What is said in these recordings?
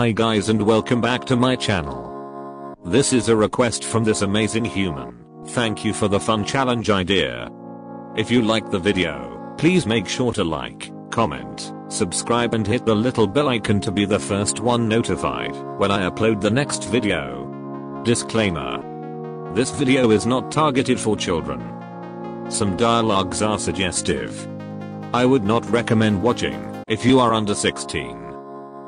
Hi guys and welcome back to my channel. This is a request from this amazing human. Thank you for the fun challenge idea. If you like the video, please make sure to like, comment, subscribe and hit the little bell icon to be the first one notified when I upload the next video. Disclaimer. This video is not targeted for children. Some dialogues are suggestive. I would not recommend watching if you are under 16.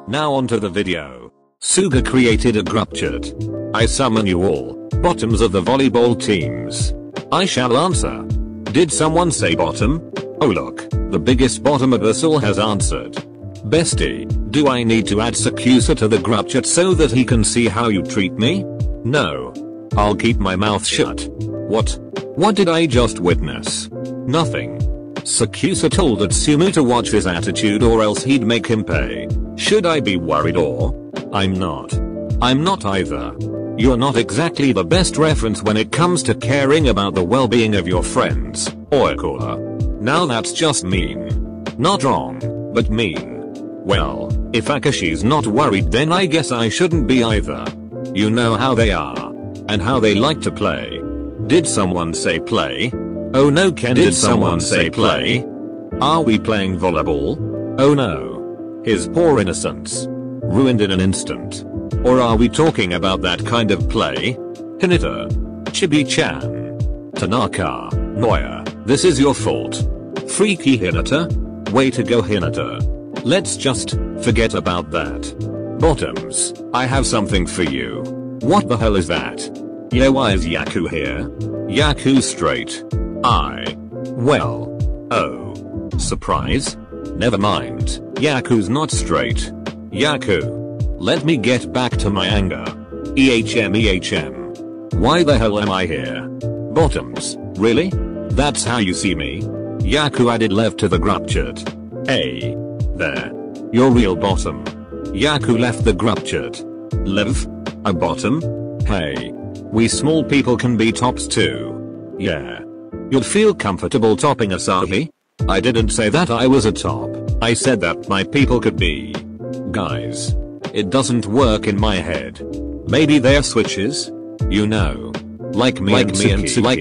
Now onto the video. Suga created a group chat. I summon you all, bottoms of the volleyball teams. I shall answer. Did someone say bottom? Oh look, the biggest bottom of us all has answered. Bestie, do I need to add Sakusa to the group chat so that he can see how you treat me? No. I'll keep my mouth shut. What? What did I just witness? Nothing. Sakusa told Atsumu to watch his attitude or else he'd make him pay. Should I be worried or? I'm not. I'm not either. You're not exactly the best reference when it comes to caring about the well-being of your friends, Oikawa. Now that's just mean. Not wrong, but mean. Well, if Akaashi's not worried then I guess I shouldn't be either. You know how they are. And how they like to play. Did someone say play? Oh no, Ken, did someone say play? Are we playing volleyball? Oh no. His poor innocence. Ruined in an instant. Or are we talking about that kind of play? Hinata. Chibi-chan. Tanaka. Noya, this is your fault. Freaky Hinata. Way to go Hinata. Let's just forget about that. Bottoms, I have something for you. What the hell is that? Yeah, why is Yaku here? Yaku straight. Well. Oh. Surprise? Never mind. Yaku's not straight. Yaku. Let me get back to my anger. Why the hell am I here? Bottoms, really? That's how you see me? Yaku added Lev to the group chat. Hey. There. Your real bottom. Yaku left the group chat. Lev? A bottom? Hey. We small people can be tops too. Yeah. You'd feel comfortable topping Asahi? I didn't say that I was a top, I said that my people could be. Guys. It doesn't work in my head. Maybe they're switches? You know. Like me and Tsuki.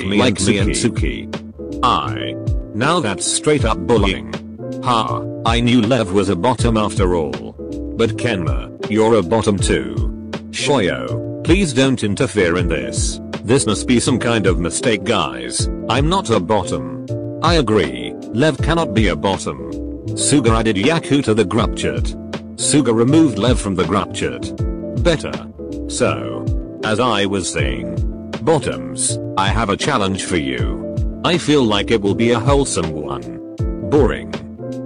Now that's straight up bullying. Ha. I knew Lev was a bottom after all. But Kenma, you're a bottom too. Shoyo, please don't interfere in this. This must be some kind of mistake guys. I'm not a bottom. I agree, Lev cannot be a bottom. Suga added Yaku to the group chat. Suga removed Lev from the group chat. Better. So, as I was saying, bottoms, I have a challenge for you. I feel like it will be a wholesome one. Boring.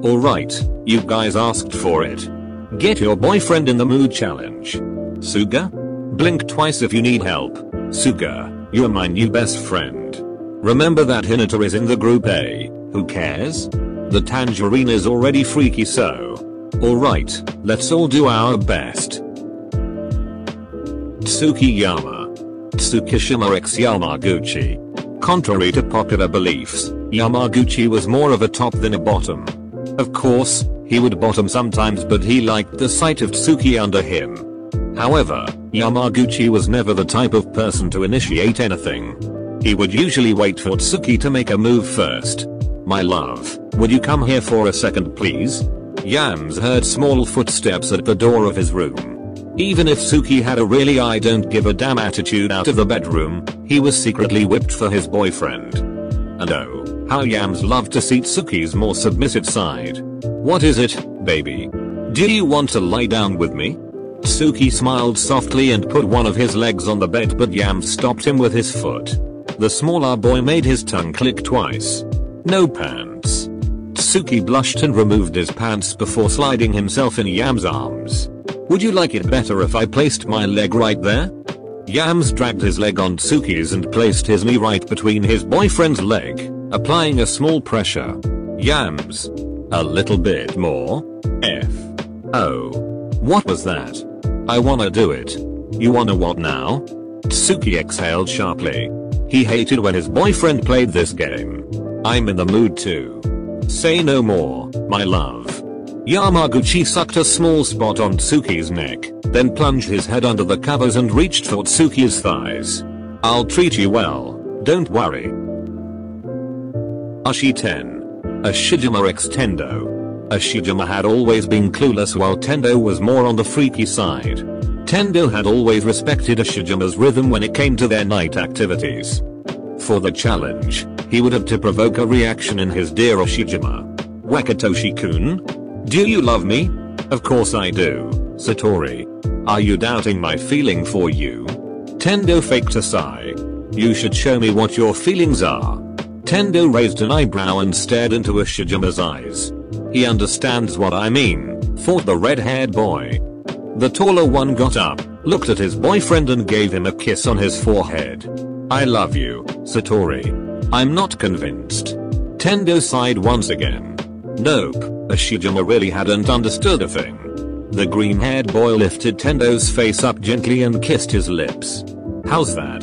Alright, you guys asked for it. Get your boyfriend in the mood challenge. Suga? Blink twice if you need help. Suga, you're my new best friend. Remember that Hinata is in the group A, who cares? The tangerine is already freaky so. Alright, let's all do our best. Tsukiyama. Tsukishima x Yamaguchi. Contrary to popular beliefs, Yamaguchi was more of a top than a bottom. Of course, he would bottom sometimes but he liked the sight of Tsuki under him. However, Yamaguchi was never the type of person to initiate anything. He would usually wait for Tsuki to make a move first. My love, would you come here for a second please? Yams heard small footsteps at the door of his room. Even if Tsuki had a really I don't give a damn attitude out of the bedroom, he was secretly whipped for his boyfriend. And oh, how Yams loved to see Tsuki's more submissive side. What is it, baby? Do you want to lie down with me? Tsuki smiled softly and put one of his legs on the bed but Yams stopped him with his foot. The smaller boy made his tongue click twice. No pants. Tsuki blushed and removed his pants before sliding himself in Yam's arms. Would you like it better if I placed my leg right there? Yams dragged his leg on Tsuki's and placed his knee right between his boyfriend's leg, applying a small pressure. Yams. A little bit more. F. Oh. What was that? I wanna do it. You wanna what now? Tsuki exhaled sharply. He hated when his boyfriend played this game. I'm in the mood too. Say no more, my love. Yamaguchi sucked a small spot on Tsuki's neck, then plunged his head under the covers and reached for Tsuki's thighs. I'll treat you well, don't worry. Ashi 10. Ushijima x Tendo. Ushijima had always been clueless while Tendo was more on the freaky side. Tendo had always respected Ushijima's rhythm when it came to their night activities. For the challenge, he would have to provoke a reaction in his dear Ushijima. Wakatoshi-kun? Do you love me? Of course I do, Satori. Are you doubting my feeling for you? Tendo faked a sigh. You should show me what your feelings are. Tendo raised an eyebrow and stared into Ushijima's eyes. He understands what I mean, thought the red-haired boy. The taller one got up, looked at his boyfriend and gave him a kiss on his forehead. I love you, Satori. I'm not convinced. Tendo sighed once again. Nope, Ushijima really hadn't understood a thing. The green-haired boy lifted Tendo's face up gently and kissed his lips. How's that?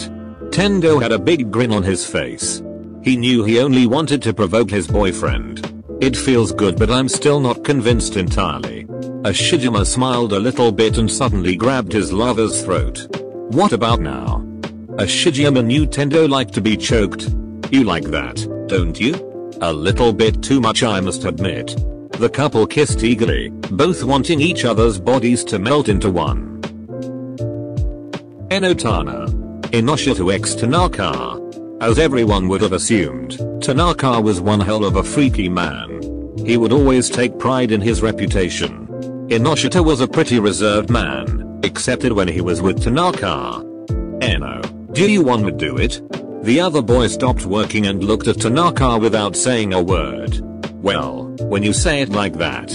Tendo had a big grin on his face. He knew he only wanted to provoke his boyfriend. It feels good, but I'm still not convinced entirely. Ushijima smiled a little bit and suddenly grabbed his lover's throat. What about now? Ushijima knew Tendo liked to be choked. You like that, don't you? A little bit too much, I must admit. The couple kissed eagerly, both wanting each other's bodies to melt into one. Enotana. Inoshita x Tanaka. As everyone would have assumed, Tanaka was one hell of a freaky man. He would always take pride in his reputation. Inoshita was a pretty reserved man, excepted when he was with Tanaka. Eno, do you want to do it? The other boy stopped working and looked at Tanaka without saying a word. Well, when you say it like that.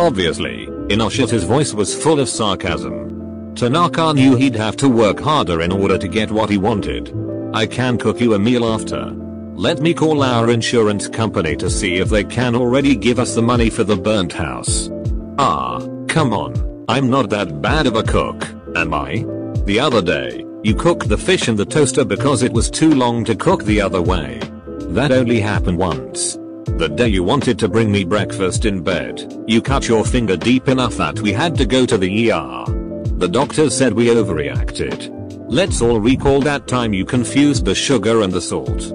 Obviously, Inoshita's voice was full of sarcasm. Tanaka knew he'd have to work harder in order to get what he wanted. I can cook you a meal after. Let me call our insurance company to see if they can already give us the money for the burnt house. Ah, come on, I'm not that bad of a cook, am I? The other day, you cooked the fish in the toaster because it was too long to cook the other way. That only happened once. The day you wanted to bring me breakfast in bed, you cut your finger deep enough that we had to go to the ER. The doctor said we overreacted. Let's all recall that time you confused the sugar and the salt.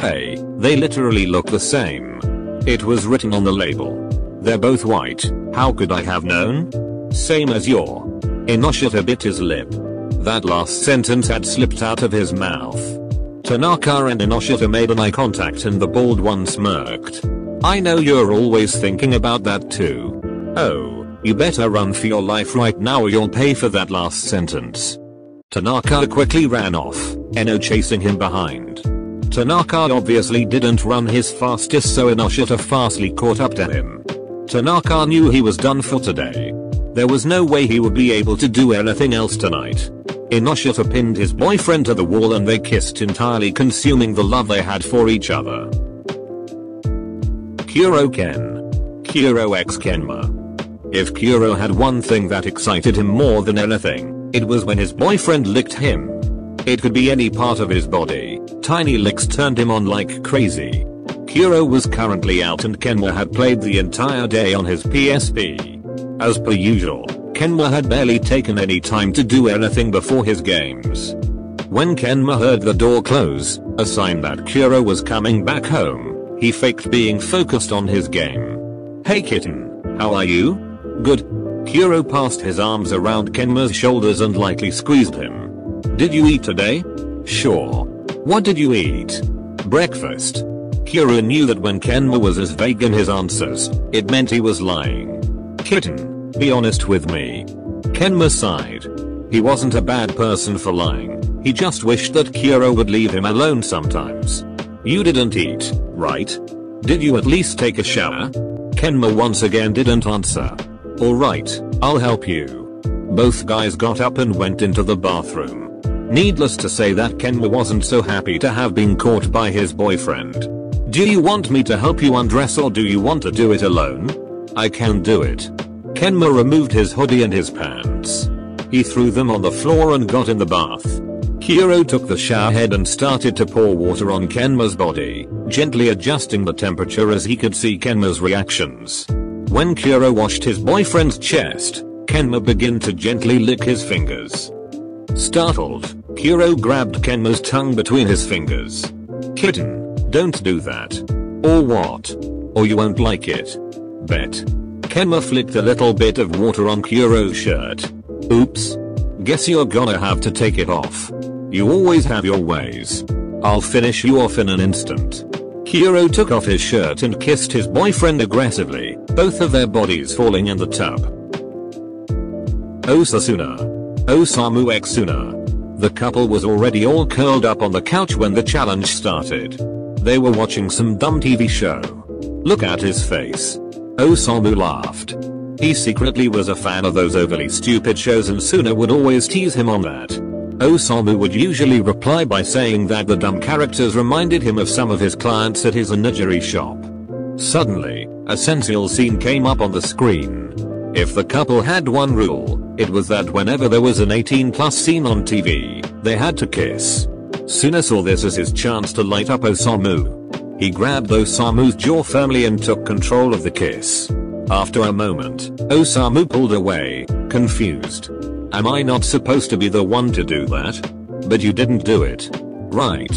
Hey, they literally look the same. It was written on the label. They're both white, how could I have known? Same as your. Inoshita bit his lip. That last sentence had slipped out of his mouth. Tanaka and Inoshita made an eye contact and the bald one smirked. I know you're always thinking about that too. Oh, you better run for your life right now or you'll pay for that last sentence. Tanaka quickly ran off, Eno chasing him behind. Tanaka obviously didn't run his fastest, so Inoshita fastly caught up to him. Tanaka knew he was done for today. There was no way he would be able to do anything else tonight. Inoshita pinned his boyfriend to the wall and they kissed, entirely consuming the love they had for each other. Kuroo Ken. Kuroo x Kenma. If Kuroo had one thing that excited him more than anything, it was when his boyfriend licked him. It could be any part of his body, tiny licks turned him on like crazy. Kuroo was currently out and Kenma had played the entire day on his PSP. As per usual, Kenma had barely taken any time to do anything before his games. When Kenma heard the door close, a sign that Kuroo was coming back home, he faked being focused on his game. Hey kitten, how are you? Good. Kuroo passed his arms around Kenma's shoulders and lightly squeezed him. Did you eat today? Sure. What did you eat? Breakfast. Kuroo knew that when Kenma was as vague in his answers, it meant he was lying. Kitten, be honest with me. Kenma sighed. He wasn't a bad person for lying, he just wished that Kuroo would leave him alone sometimes. You didn't eat, right? Did you at least take a shower? Kenma once again didn't answer. Alright, I'll help you. Both guys got up and went into the bathroom. Needless to say that Kenma wasn't so happy to have been caught by his boyfriend. Do you want me to help you undress or do you want to do it alone? I can do it. Kenma removed his hoodie and his pants. He threw them on the floor and got in the bath. Kuroo took the shower head and started to pour water on Kenma's body, gently adjusting the temperature as he could see Kenma's reactions. When Kuroo washed his boyfriend's chest, Kenma began to gently lick his fingers. Startled, Kuroo grabbed Kenma's tongue between his fingers. Kitten, don't do that. Or what? Or you won't like it. Bet. Kenma flicked a little bit of water on Kuro's shirt. Oops. Guess you're gonna have to take it off. You always have your ways. I'll finish you off in an instant. Kuroo took off his shirt and kissed his boyfriend aggressively, both of their bodies falling in the tub. Osamu x Suna. The couple was already all curled up on the couch when the challenge started. They were watching some dumb TV show. Look at his face. Osamu laughed. He secretly was a fan of those overly stupid shows and Suna would always tease him on that. Osamu would usually reply by saying that the dumb characters reminded him of some of his clients at his onigiri shop. Suddenly, a sensual scene came up on the screen. If the couple had one rule, it was that whenever there was an 18+ scene on TV, they had to kiss. Suna saw this as his chance to light up Osamu. He grabbed Osamu's jaw firmly and took control of the kiss. After a moment, Osamu pulled away, confused. Am I not supposed to be the one to do that? But you didn't do it. Right.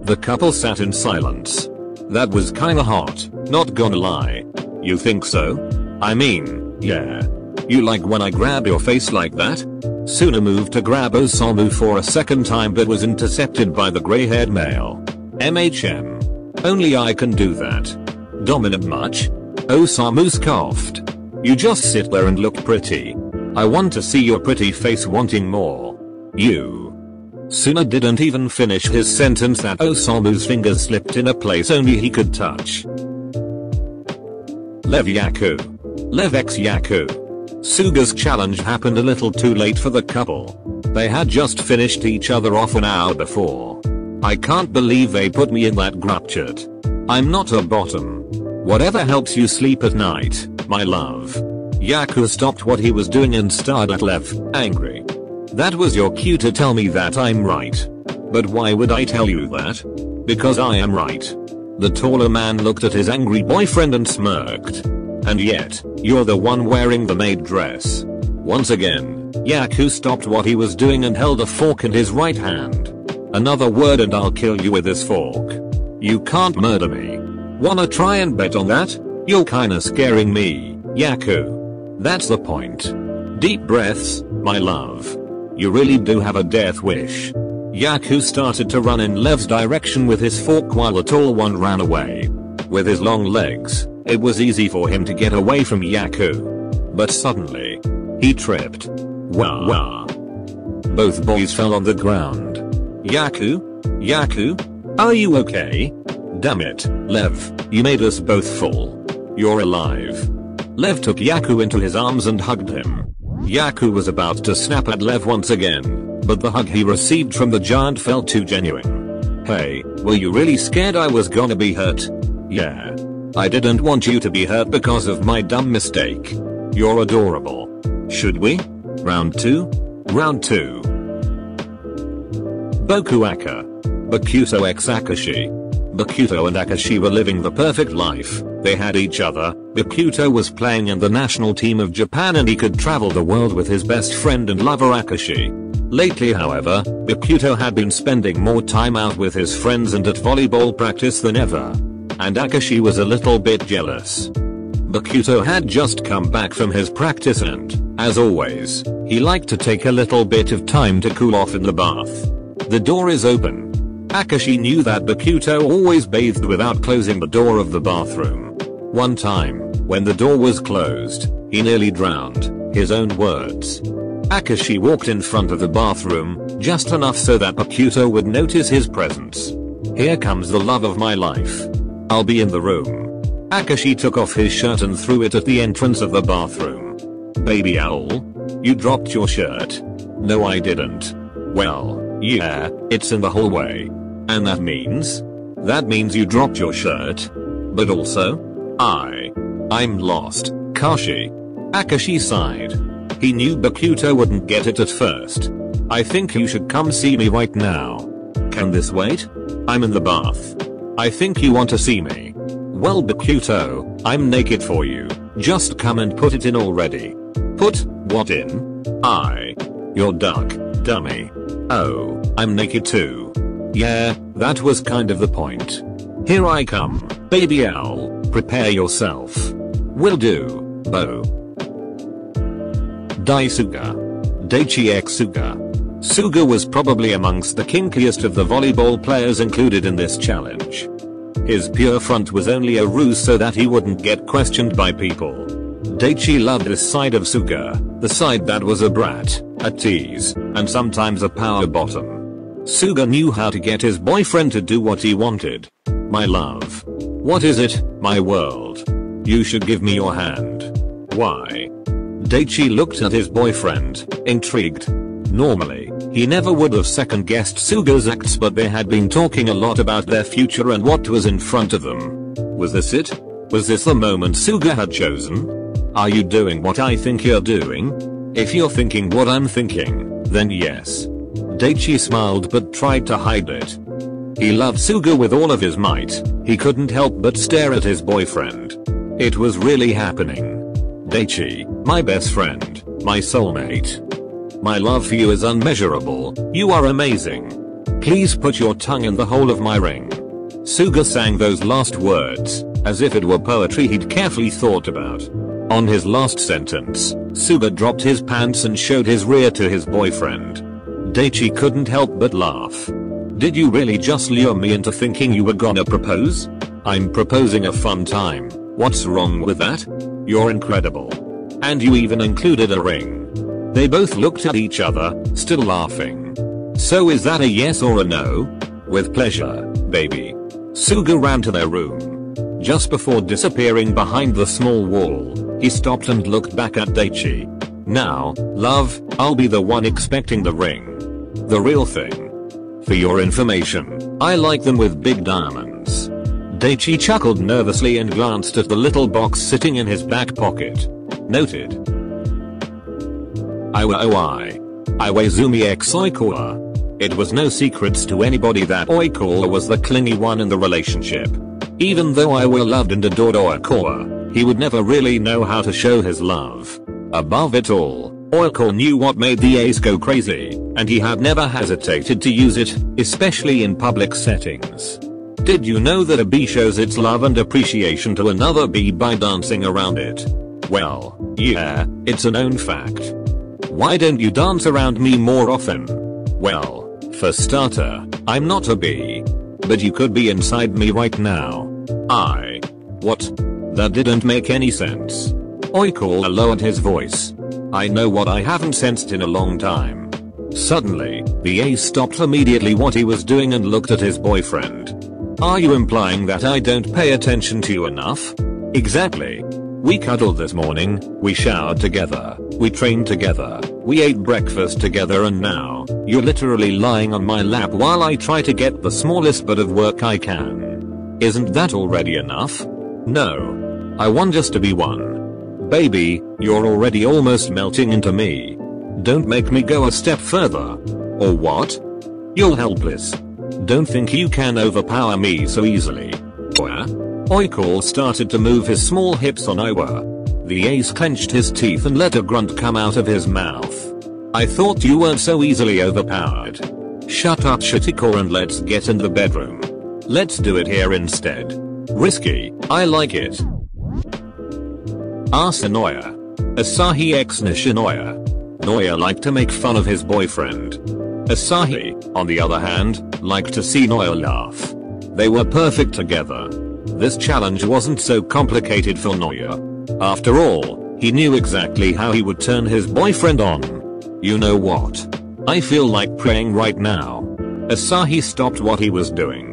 The couple sat in silence. That was kinda hot, not gonna lie. You think so? I mean, yeah. You like when I grab your face like that? Suna moved to grab Osamu for a second time but was intercepted by the grey-haired male. MHM. Only I can do that. Dominant much? Osamu scoffed. You just sit there and look pretty. I want to see your pretty face wanting more. You. Suna didn't even finish his sentence that Osamu's fingers slipped in a place only he could touch. Lev x Yaku. Suga's challenge happened a little too late for the couple. They had just finished each other off an hour before. I can't believe they put me in that graptured. I'm not a bottom. Whatever helps you sleep at night, my love. Yaku stopped what he was doing and stared at Lev, angry. That was your cue to tell me that I'm right. But why would I tell you that? Because I am right. The taller man looked at his angry boyfriend and smirked. And yet, you're the one wearing the maid dress. Once again, Yaku stopped what he was doing and held a fork in his right hand. Another word and I'll kill you with this fork. You can't murder me. Wanna try and bet on that? You're kinda scaring me, Yaku. That's the point. Deep breaths, my love. You really do have a death wish. Yaku started to run in Lev's direction with his fork while the tall one ran away. With his long legs, it was easy for him to get away from Yaku. But suddenly, he tripped. Wah. Both boys fell on the ground. Yaku? Are you okay? Damn it, Lev, you made us both fall. You're alive. Lev took Yaku into his arms and hugged him. Yaku was about to snap at Lev once again, but the hug he received from the giant felt too genuine. Hey, were you really scared I was gonna be hurt? Yeah. I didn't want you to be hurt because of my dumb mistake. You're adorable. Should we? Round 2? Bokuto x Akaashi. Bokuto and Akaashi were living the perfect life. They had each other. Bokuto was playing in the national team of Japan and he could travel the world with his best friend and lover Akaashi. Lately however, Bokuto had been spending more time out with his friends and at volleyball practice than ever. And Akaashi was a little bit jealous. Bokuto had just come back from his practice and, as always, he liked to take a little bit of time to cool off in the bath. The door is open. Akaashi knew that Bokuto always bathed without closing the door of the bathroom. One time, when the door was closed, he nearly drowned, his own words. Akaashi walked in front of the bathroom, just enough so that Bokuto would notice his presence. Here comes the love of my life. I'll be in the room. Akaashi took off his shirt and threw it at the entrance of the bathroom. Baby owl? You dropped your shirt. No, I didn't. Well, yeah, it's in the hallway. And that means? That means you dropped your shirt. But also? I'm lost, Kashi. Akaashi sighed. He knew Bokuto wouldn't get it at first. I think you should come see me right now. Can this wait? I'm in the bath. I think you want to see me. Well Bokuto, I'm naked for you. Just come and put it in already. Put what in? I. You're duck, dummy. Oh, I'm naked too. Yeah, that was kind of the point. Here I come, baby owl. Prepare yourself. Will do, Bo. Dai Suga. Daichi x Suga. Suga was probably amongst the kinkiest of the volleyball players included in this challenge. His pure front was only a ruse so that he wouldn't get questioned by people. Daichi loved this side of Suga, the side that was a brat, a tease, and sometimes a power bottom. Suga knew how to get his boyfriend to do what he wanted. My love. What is it, my world? You should give me your hand. Why? Daichi looked at his boyfriend, intrigued. Normally, he never would have second-guessed Suga's acts, but they had been talking a lot about their future and what was in front of them. Was this it? Was this the moment Suga had chosen? Are you doing what I think you're doing? If you're thinking what I'm thinking, then yes. Daichi smiled but tried to hide it. He loved Suga with all of his might. He couldn't help but stare at his boyfriend. It was really happening. Daichi, my best friend, my soulmate. My love for you is unmeasurable, you are amazing. Please put your tongue in the hole of my ring. Suga sang those last words, as if it were poetry he'd carefully thought about. On his last sentence, Suga dropped his pants and showed his rear to his boyfriend. Daichi couldn't help but laugh. Did you really just lure me into thinking you were gonna propose? I'm proposing a fun time, what's wrong with that? You're incredible. And you even included a ring. They both looked at each other, still laughing. So is that a yes or a no? With pleasure, baby. Suga ran to their room. Just before disappearing behind the small wall, he stopped and looked back at Daichi. Now, love, I'll be the one expecting the ring. The real thing. For your information, I like them with big diamonds. Daichi chuckled nervously and glanced at the little box sitting in his back pocket. Noted. Iwaizumi x Oikawa. It was no secrets to anybody that Oikawa was the clingy one in the relationship. Even though Iwa loved and adored Oikawa, he would never really know how to show his love. Above it all, Oikawa knew what made the ace go crazy, and he had never hesitated to use it, especially in public settings. Did you know that a bee shows its love and appreciation to another bee by dancing around it? Well, yeah, it's a known fact. Why don't you dance around me more often? Well, for starter, I'm not a bee. But you could be inside me right now. What? That didn't make any sense. Oikawa lowered his voice. I know what I haven't sensed in a long time. Suddenly, the ace stopped immediately what he was doing and looked at his boyfriend. Are you implying that I don't pay attention to you enough? Exactly. We cuddled this morning, we showered together, we trained together, we ate breakfast together, and now, you're literally lying on my lap while I try to get the smallest bit of work I can. Isn't that already enough? No. I want us to be one. Baby, you're already almost melting into me. Don't make me go a step further. Or what? You're helpless. Don't think you can overpower me so easily. Oikawa started to move his small hips on Iwa. The ace clenched his teeth and let a grunt come out of his mouth. I thought you weren't so easily overpowered. Shut up, Shitiko, and let's get in the bedroom. Let's do it here instead. Risky, I like it. Asanoya. Asahi x Nishinoya. Noya liked to make fun of his boyfriend. Asahi, on the other hand, liked to see Noya laugh. They were perfect together. This challenge wasn't so complicated for Noya. After all, he knew exactly how he would turn his boyfriend on. You know what? I feel like praying right now. Asahi stopped what he was doing.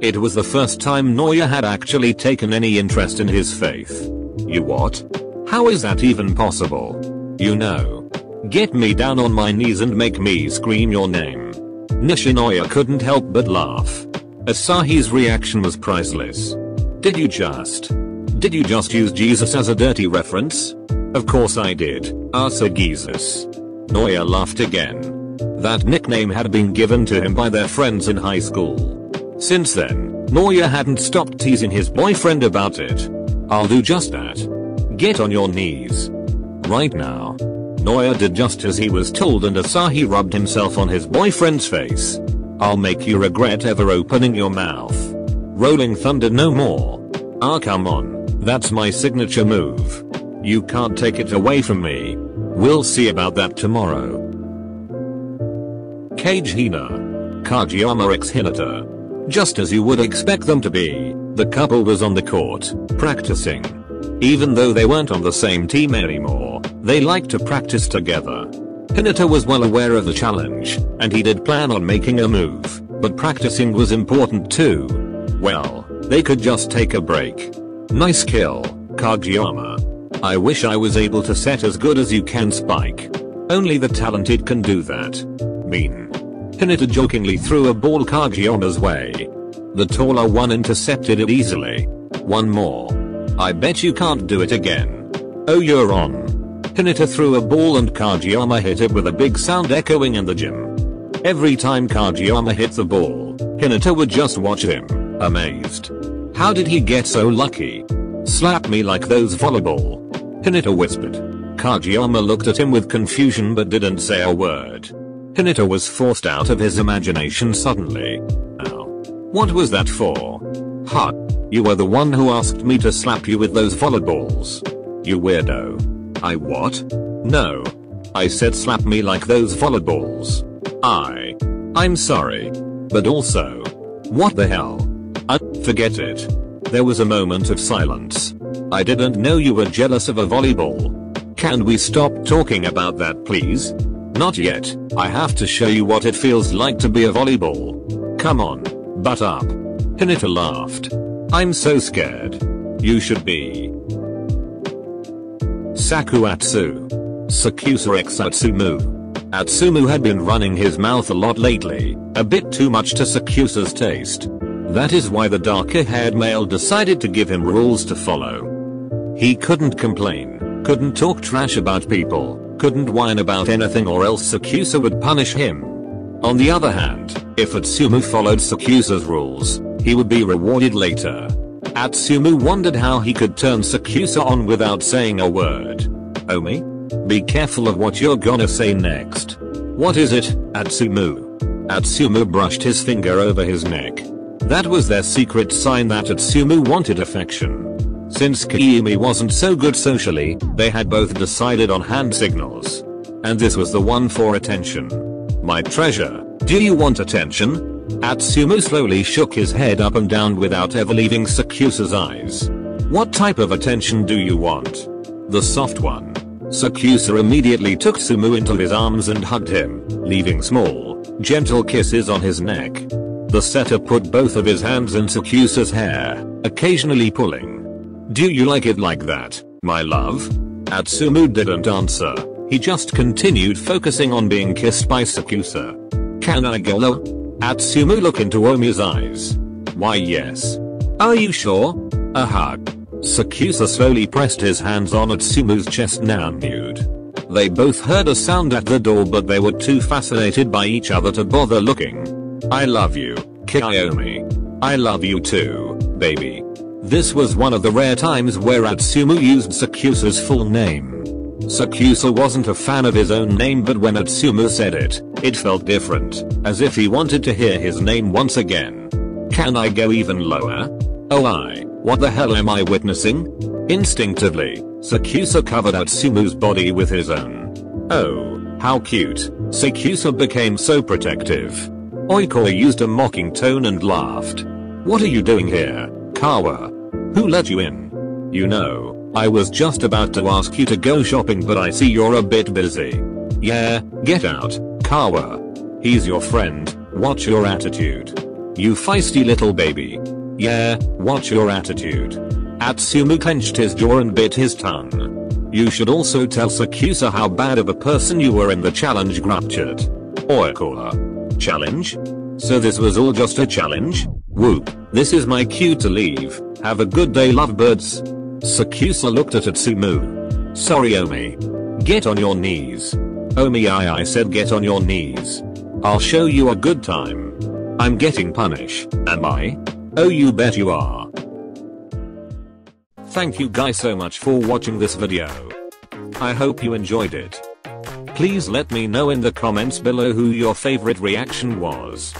It was the first time Noya had actually taken any interest in his faith. You what? How is that even possible? You know. Get me down on my knees and make me scream your name. Nishinoya couldn't help but laugh. Asahi's reaction was priceless. Did you just use Jesus as a dirty reference? Of course I did, Asa Jesus. Noya laughed again. That nickname had been given to him by their friends in high school. Since then, Noya hadn't stopped teasing his boyfriend about it. I'll do just that. Get on your knees. Right now. Noya did just as he was told and Asahi rubbed himself on his boyfriend's face. I'll make you regret ever opening your mouth. Rolling thunder no more. Ah, come on, that's my signature move. You can't take it away from me. We'll see about that tomorrow. Cage Hina. Kageyama x Hinata. Just as you would expect them to be, the couple was on the court, practicing. Even though they weren't on the same team anymore, they liked to practice together. Hinata was well aware of the challenge, and he did plan on making a move, but practicing was important too. Well, they could just take a break. Nice kill, Kageyama. I wish I was able to set as good as you can spike. Only the talented can do that. Mean. Hinata jokingly threw a ball Kageyama's way. The taller one intercepted it easily. One more. I bet you can't do it again. Oh, you're on. Hinata threw a ball and Kageyama hit it with a big sound echoing in the gym. Every time Kageyama hit the ball, Hinata would just watch him, amazed. How did he get so lucky? Slap me like those volleyball. Hinata whispered. Kageyama looked at him with confusion but didn't say a word. Hinata was forced out of his imagination suddenly. Ow. What was that for? Huh. You were the one who asked me to slap you with those volleyballs. You weirdo. I what? No. I said slap me like those volleyballs. I'm sorry. But also. What the hell? Forget it. There was a moment of silence. I didn't know you were jealous of a volleyball. Can we stop talking about that please? Not yet. I have to show you what it feels like to be a volleyball. Come on. Butt up. Hinata laughed. I'm so scared. You should be. Sakuatsu. Sakusa x Atsumu. Atsumu had been running his mouth a lot lately, a bit too much to Sakusa's taste. That is why the darker haired male decided to give him rules to follow. He couldn't complain, couldn't talk trash about people, couldn't whine about anything or else Sakusa would punish him. On the other hand, if Atsumu followed Sakusa's rules, he would be rewarded later. Atsumu wondered how he could turn Sakusa on without saying a word. Omi? Be careful of what you're gonna say next. What is it, Atsumu? Atsumu brushed his finger over his neck. That was their secret sign that Atsumu wanted affection. Since Kiyomi wasn't so good socially, they had both decided on hand signals. And this was the one for attention. My treasure, do you want attention? Atsumu slowly shook his head up and down without ever leaving Sakusa's eyes. What type of attention do you want? The soft one. Sakusa immediately took Sumu into his arms and hugged him, leaving small, gentle kisses on his neck. The setter put both of his hands in Sakusa's hair, occasionally pulling. Do you like it like that, my love? Atsumu didn't answer, he just continued focusing on being kissed by Sakusa. Can I go low? Atsumu looked into Omi's eyes. Why yes. Are you sure? A hug. Sakusa slowly pressed his hands on Atsumu's chest now nude. They both heard a sound at the door but they were too fascinated by each other to bother looking. I love you, Kiyomi. I love you too, baby. This was one of the rare times where Atsumu used Sakusa's full name. Sakusa wasn't a fan of his own name but when Atsumu said it, it felt different, as if he wanted to hear his name once again. Can I go even lower? Oh what the hell am I witnessing? Instinctively, Sakusa covered Atsumu's body with his own. Oh, how cute. Sakusa became so protective. Oikawa used a mocking tone and laughed. What are you doing here, Kawa? Who let you in? You know. I was just about to ask you to go shopping but I see you're a bit busy. Yeah, get out, Kawa. He's your friend, watch your attitude. You feisty little baby. Yeah, watch your attitude. Atsumu clenched his jaw and bit his tongue. You should also tell Sakusa how bad of a person you were in the challenge, graptured. Oikawa. Challenge? So this was all just a challenge? Whoop, this is my cue to leave, have a good day lovebirds. Sakusa looked at Atsumu. Sorry Omi. Get on your knees. Omi I said get on your knees. I'll show you a good time. I'm getting punished, am I? Oh you bet you are. Thank you guys so much for watching this video. I hope you enjoyed it. Please let me know in the comments below who your favorite reaction was.